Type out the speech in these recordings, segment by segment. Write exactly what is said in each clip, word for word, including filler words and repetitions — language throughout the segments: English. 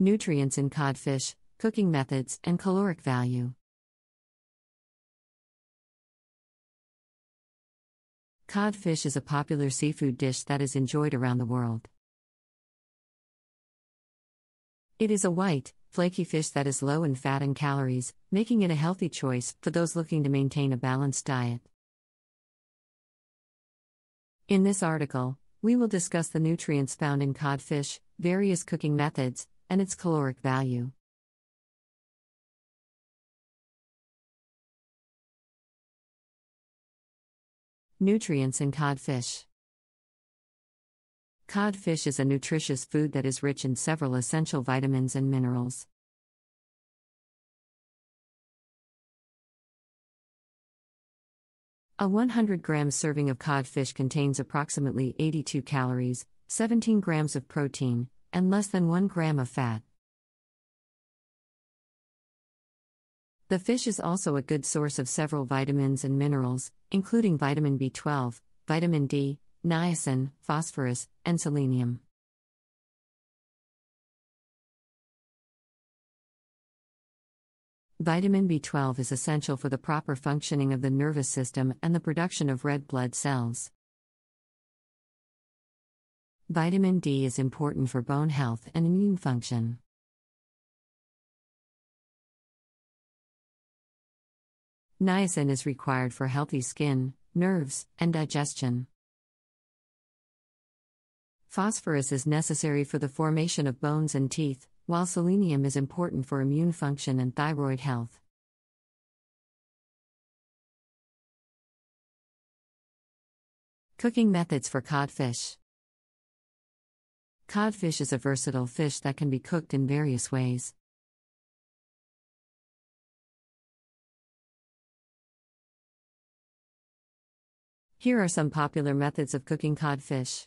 nutrients in codfish, cooking methods, and caloric value. Codfish is a popular seafood dish that is enjoyed around the world. It is a white, flaky fish that is low in fat and calories, making it a healthy choice for those looking to maintain a balanced diet. In this article, we will discuss the nutrients found in codfish, various cooking methods, and its caloric value. Nutrients in codfish. Codfish is a nutritious food that is rich in several essential vitamins and minerals. A one hundred gram serving of codfish contains approximately eighty-two calories, seventeen grams of protein, and less than one gram of fat. The fish is also a good source of several vitamins and minerals, including vitamin B twelve, vitamin D, niacin, phosphorus, and selenium. Vitamin B twelve is essential for the proper functioning of the nervous system and the production of red blood cells. Vitamin D is important for bone health and immune function. Niacin is required for healthy skin, nerves, and digestion. Phosphorus is necessary for the formation of bones and teeth, while selenium is important for immune function and thyroid health. Cooking methods for codfish. Codfish is a versatile fish that can be cooked in various ways. Here are some popular methods of cooking codfish.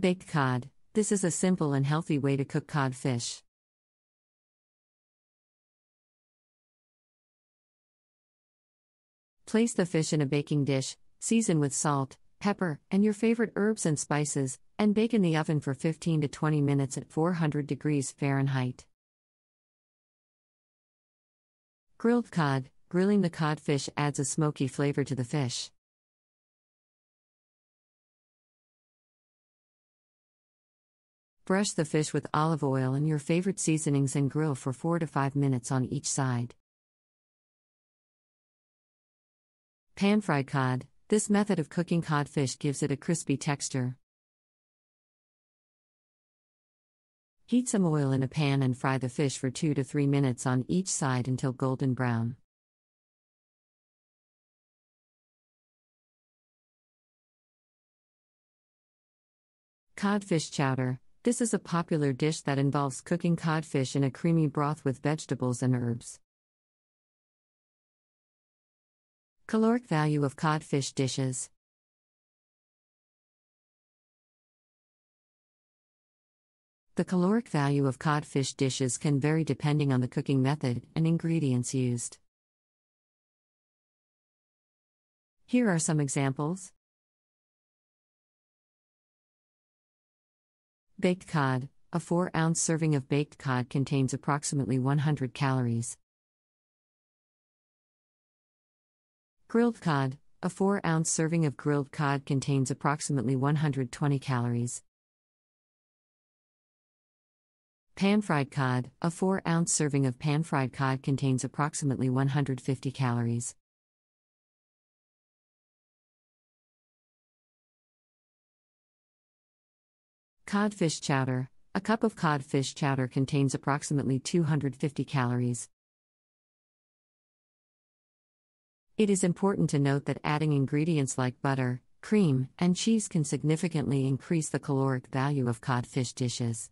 Baked cod. This is a simple and healthy way to cook codfish. Place the fish in a baking dish, season with salt, pepper, and your favorite herbs and spices, and bake in the oven for fifteen to twenty minutes at four hundred degrees Fahrenheit. Grilled cod. Grilling the codfish adds a smoky flavor to the fish. Brush the fish with olive oil and your favorite seasonings and grill for four to five minutes on each side. Pan-fried cod. This method of cooking codfish gives it a crispy texture. Heat some oil in a pan and fry the fish for two to three minutes on each side until golden brown. Codfish chowder. This is a popular dish that involves cooking codfish in a creamy broth with vegetables and herbs. Caloric value of codfish dishes. The caloric value of codfish dishes can vary depending on the cooking method and ingredients used. Here are some examples. Baked cod. A four ounce serving of baked cod contains approximately one hundred calories. Grilled cod. A four ounce serving of grilled cod contains approximately one hundred twenty calories. Pan-fried cod. A four ounce serving of pan-fried cod contains approximately one hundred fifty calories. Codfish chowder. A cup of codfish chowder contains approximately two hundred fifty calories. It is important to note that adding ingredients like butter, cream, and cheese can significantly increase the caloric value of codfish dishes.